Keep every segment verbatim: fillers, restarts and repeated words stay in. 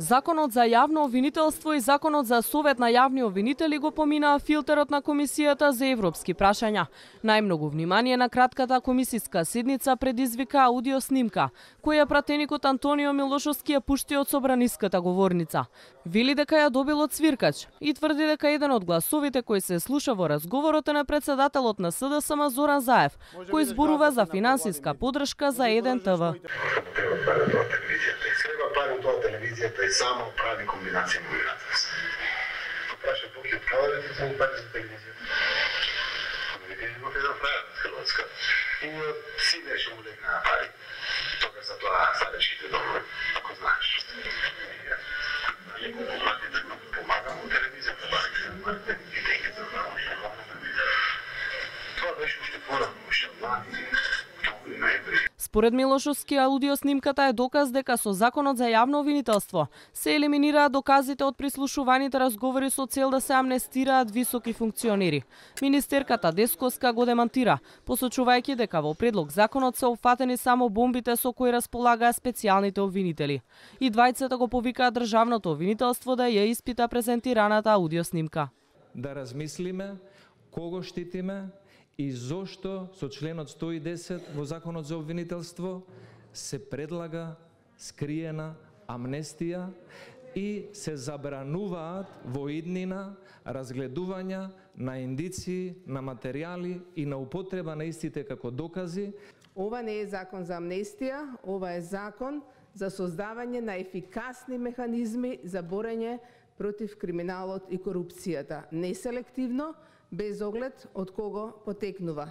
Законот за јавно обвинителство и Законот за Совет на јавни обвинители го поминаа филтерот на Комисијата за европски прашања. Најмногу внимание на кратката комисиска седница предизвика аудио снимка, која пратеникот Антонио Милошовски ја пушти од собраниската говорница. Вели дека ја добил од свиркач и тврди дека еден од гласовите кои се слуша во разговорот е на претседателот на С Д С М Зоран Заев, кој зборува за финансиска подршка за еден ТВ. Правим тоа телевизијата и само прави комбинација на умирателност. Попраше Бог и отправали да се пак за телевизијата. Вие имаме да прават Хрватска. И си беше му легнаа пари. Тога за тоа садешките договори, ако знаеш. Ние го помагаме да помагам у телевизијата. И денки за врага, и врага на видео. Тоа беше уште порано, уште влани. Според Милошовски, аудиоснимката е доказ дека со Законот за јавно обвинителство се елиминираат доказите од прислушуваните разговори со цел да се амнестираат високи функционери. Министерката Дескоска го демантира, посочувајќи дека во предлог законот се опфатени само бомбите со кои располагаат специјалните обвинители. И двајцата го повикаа државното обвинителство да ја испита презентираната аудиоснимка. Да размислиме кого штитиме и зошто со членот сто и десет во Законот за обвинителство се предлага скриена амнестија и се забрануваат во иднина разгледувања на индиции, на материјали и на употреба на истите како докази. Ова не е закон за амнестија, ова е закон за создавање на ефикасни механизми за борење против криминалот и корупцијата, неселективно, без оглед од кого потекнува.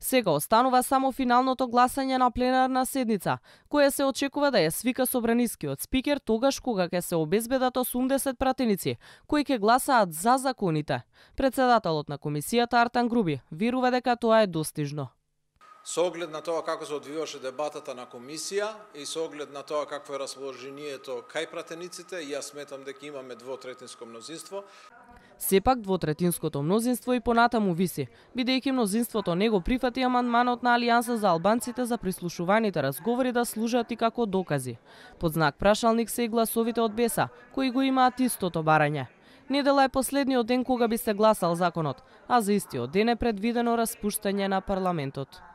Сега останува само финалното гласање на пленарна седница, која се очекува да ја свика собранискиот спикер тогаш кога ќе се обезбедат осумдесет пратеници, кои ќе гласаат за законите. Претседателот на комисијата Артан Груби верува дека тоа е достижно. Со оглед на тоа како се одвиваше дебатата на комисија и со оглед на тоа какво е расположението кај пратениците, јас сметам дека имаме двотретинско мнозинство. Сепак двотретинското мнозинство и понатаму виси, бидејќи мнозинството не го прифати амандманот на Алијанса за Албанците за прислушуваните разговори да служат и како докази. Под знак прашалник се и гласовите од Беса, кои го имаат истото барање. Недела е последниот ден кога би се гласал законот, а за истиот ден е предвидено распуштање на парламентот.